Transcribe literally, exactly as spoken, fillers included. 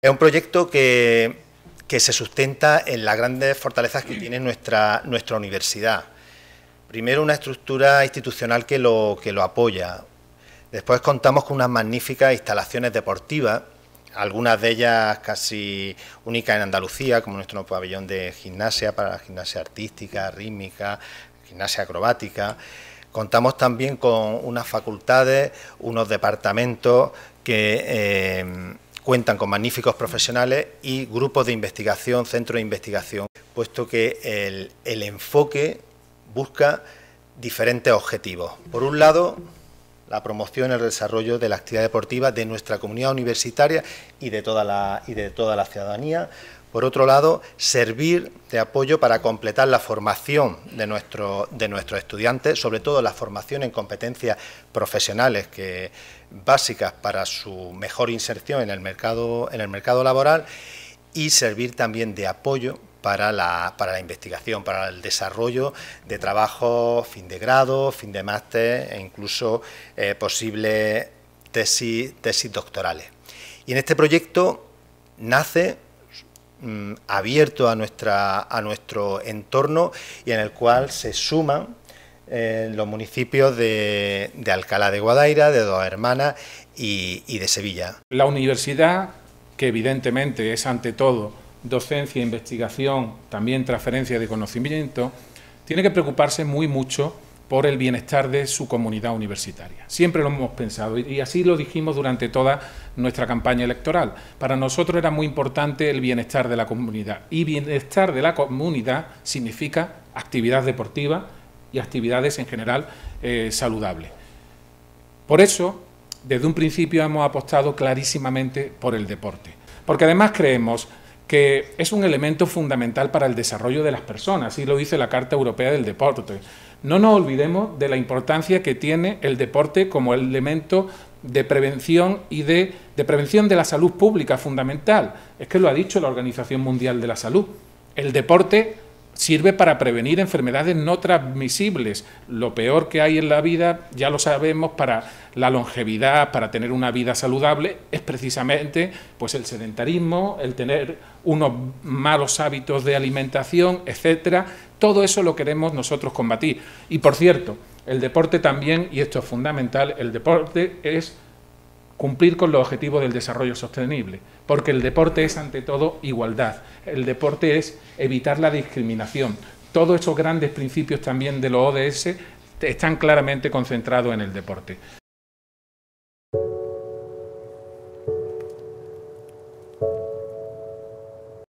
Es un proyecto que, que se sustenta en las grandes fortalezas que tiene nuestra, nuestra universidad. Primero, una estructura institucional que lo, que lo apoya. Después contamos con unas magníficas instalaciones deportivas, algunas de ellas casi únicas en Andalucía, como nuestro pabellón de gimnasia, para la gimnasia artística, rítmica, gimnasia acrobática. Contamos también con unas facultades, unos departamentos que eh, cuentan con magníficos profesionales y grupos de investigación, centros de investigación, puesto que el, el enfoque busca diferentes objetivos. Por un lado, la promoción y el desarrollo de la actividad deportiva de nuestra comunidad universitaria y de toda la, y de toda la ciudadanía. Por otro lado, servir de apoyo para completar la formación de, nuestro, de nuestros estudiantes, sobre todo la formación en competencias profesionales que, básicas para su mejor inserción en el mercado, en el mercado laboral, y servir también de apoyo para la, para la investigación, para el desarrollo de trabajos fin de grado, fin de máster e incluso eh, posibles tesis, tesis doctorales. Y en este proyecto nace abierto a, nuestra, a nuestro entorno y en el cual se suman eh, los municipios de, de Alcalá de Guadaira, de Dos Hermanas y, y de Sevilla. La universidad, que evidentemente es ante todo docencia, investigación, también transferencia de conocimiento, tiene que preocuparse muy mucho por el bienestar de su comunidad universitaria. Siempre lo hemos pensado y así lo dijimos durante toda nuestra campaña electoral. Para nosotros era muy importante el bienestar de la comunidad, y bienestar de la comunidad significa actividad deportiva y actividades en general eh, saludables. Por eso, desde un principio hemos apostado clarísimamente por el deporte, porque además creemos que es un elemento fundamental para el desarrollo de las personas, así lo dice la Carta Europea del Deporte. No nos olvidemos de la importancia que tiene el deporte como elemento de prevención y de, de prevención de la salud pública fundamental. Es que lo ha dicho la Organización Mundial de la Salud. El deporte sirve para prevenir enfermedades no transmisibles. Lo peor que hay en la vida, ya lo sabemos, para la longevidad, para tener una vida saludable, es precisamente pues el sedentarismo, el tener unos malos hábitos de alimentación, etcétera. Todo eso lo queremos nosotros combatir. Y por cierto, el deporte también, y esto es fundamental, el deporte es cumplir con los objetivos del desarrollo sostenible, porque el deporte es ante todo igualdad, el deporte es evitar la discriminación. Todos esos grandes principios también de los O D S están claramente concentrados en el deporte.